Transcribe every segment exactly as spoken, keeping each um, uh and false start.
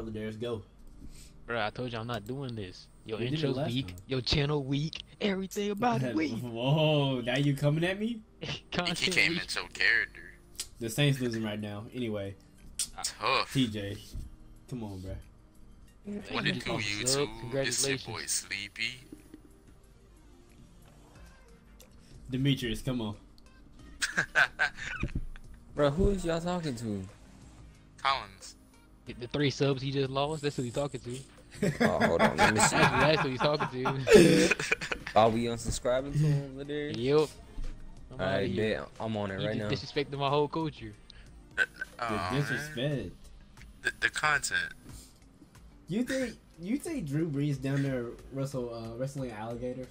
Harley Dares, go. Bro, I told you I'm not doing this. Your intro's weak, time. your channel weak, everything about it weak. Whoa, now you coming at me? Content he came weak. into character. The Saints losing right now. Anyway. Tough. T J, come on, bro. What it do, YouTube? It's your boy Sleepy. Demetrius, come on. Bro, who is y'all talking to? Collins. The three subs he just lost, that's who he's talking to. Oh, hold on, let me see. That's who he's talking to. Are we unsubscribing to him over there? Yep. Alright, damn, I'm on it you right now. You disrespecting my whole culture. Uh, the disrespect. The, the content. You think you think Drew Brees down there wrestle uh, wrestling alligators?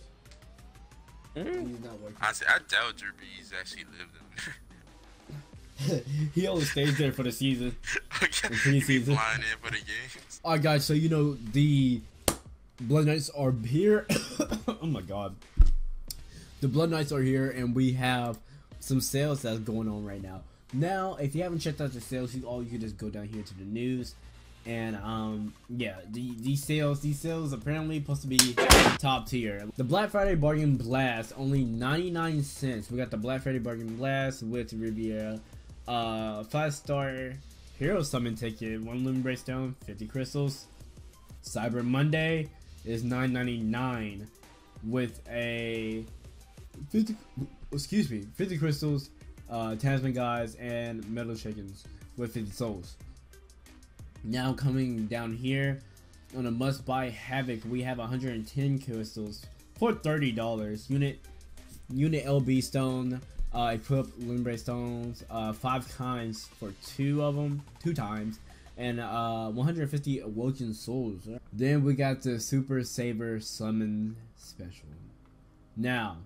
Mm. He's not working. Honestly, I doubt Drew Brees actually lived in there. He only stays there for the season. Okay. He's flying in for the games. Alright guys, so you know the Blood Knights are here. Oh my god. The Blood Knights are here and we have some sales that's going on right now. Now, if you haven't checked out the sales, you all you can just go down here to the news. And um yeah, the these sales these sales apparently supposed to be top tier. The Black Friday Bargain Blast, only ninety-nine cents. We got the Black Friday Bargain Blast with Riviera. Uh, five star hero summon ticket, one Lumen Breakstone, fifty crystals. Cyber Monday is nine ninety-nine with a fifty. Excuse me, fifty crystals, uh, talisman guys, and metal chickens with fifty souls. Now coming down here on a must buy havoc, we have one hundred ten crystals for thirty dollars. Unit unit L B stone. Uh, equip Lumen Breakstones, uh, five kinds for two of them, two times, and uh, one hundred fifty awoken souls. Then we got the Super Saber Summon Special. Now,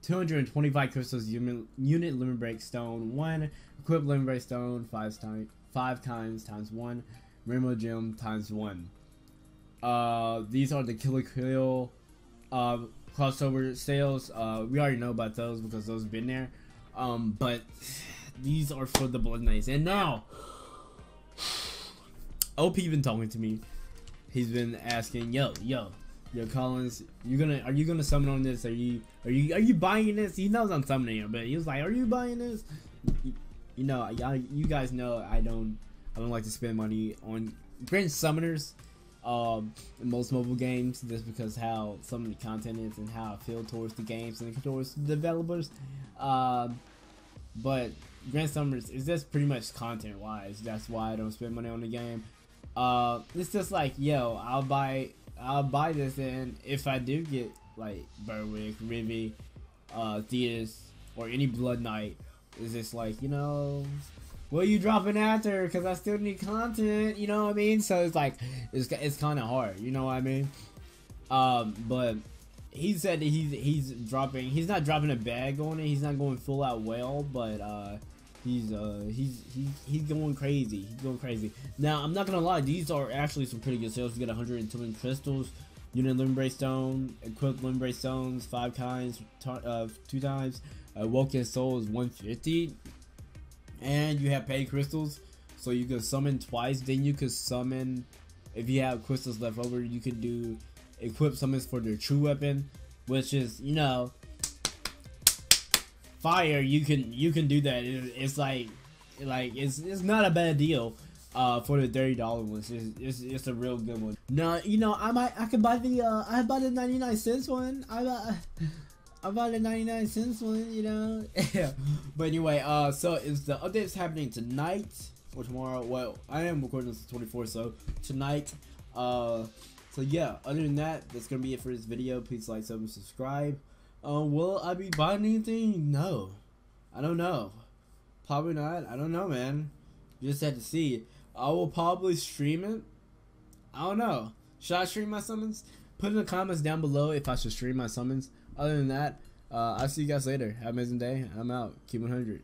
two hundred twenty-five crystals, unit, unit Lumen Breakstone, one, equip Lumen Breakstone, five, time, five times, times one, Rainbow Gem, times one. Uh, these are the Kill la Kill, uh, crossover sales. Uh, we already know about those because those have been there, um, but these are for the Blood Knights. And now O P been talking to me. He's been asking, yo yo yo Collins, you gonna are you gonna summon on this? Are you are you are you buying this? He knows I'm summoning him, but he was like, are you buying this? You know, y'all, you guys know I don't I don't like to spend money on Grand Summoners. Um, in most mobile games, just because how some of the content is and how I feel towards the games and towards the developers. Um, but Grand Summoners is just pretty much content wise. That's why I don't spend money on the game. Uh, it's just like, yo, I'll buy, I'll buy this, and if I do get like Berwick, Rivi, uh, Theus, or any Blood Knight, is just like, you know, what are you dropping after? Because I still need content, you know what I mean? So it's like, it's, it's kind of hard, you know what I mean? Um, but he said that he's, he's dropping, he's not dropping a bag on it, he's not going full out well, but uh, he's, uh, he's, he's, he's going crazy, he's going crazy. Now, I'm not going to lie, these are actually some pretty good sales. We got one hundred ten crystals, unit Lumen Breakstone, equipped Lumen Breakstones, five kinds, uh, two times, awoken souls, one hundred fifty. And you have paid crystals, so you can summon twice. Then you could summon, if you have crystals left over, you could do equip summons for their true weapon, which is, you know, fire. You can you can do that. It, it's like like it's it's not a bad deal uh, for the thirty dollar ones. It's, it's it's a real good one. Now you know I might I could buy the uh, I buy the ninety nine cents one. I buy. I bought the ninety-nine cents one, you know. But anyway, uh, so it's the update's happening tonight or tomorrow. Well, I am recording this the twenty-fourth, so tonight. Uh, so yeah. Other than that, that's gonna be it for this video. Please like, sub, and subscribe. Uh, will I be buying anything? No, I don't know. Probably not. I don't know, man. You just have to see. I will probably stream it. I don't know. Should I stream my summons? Put in the comments down below if I should stream my summons. Other than that, uh, I'll see you guys later. Have an amazing day. I'm out. Keep one hundred.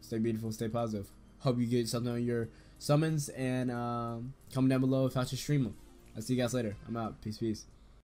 Stay beautiful. Stay positive. Hope you get something on your summons. And um, comment down below if I should stream them. I'll see you guys later. I'm out. Peace, peace.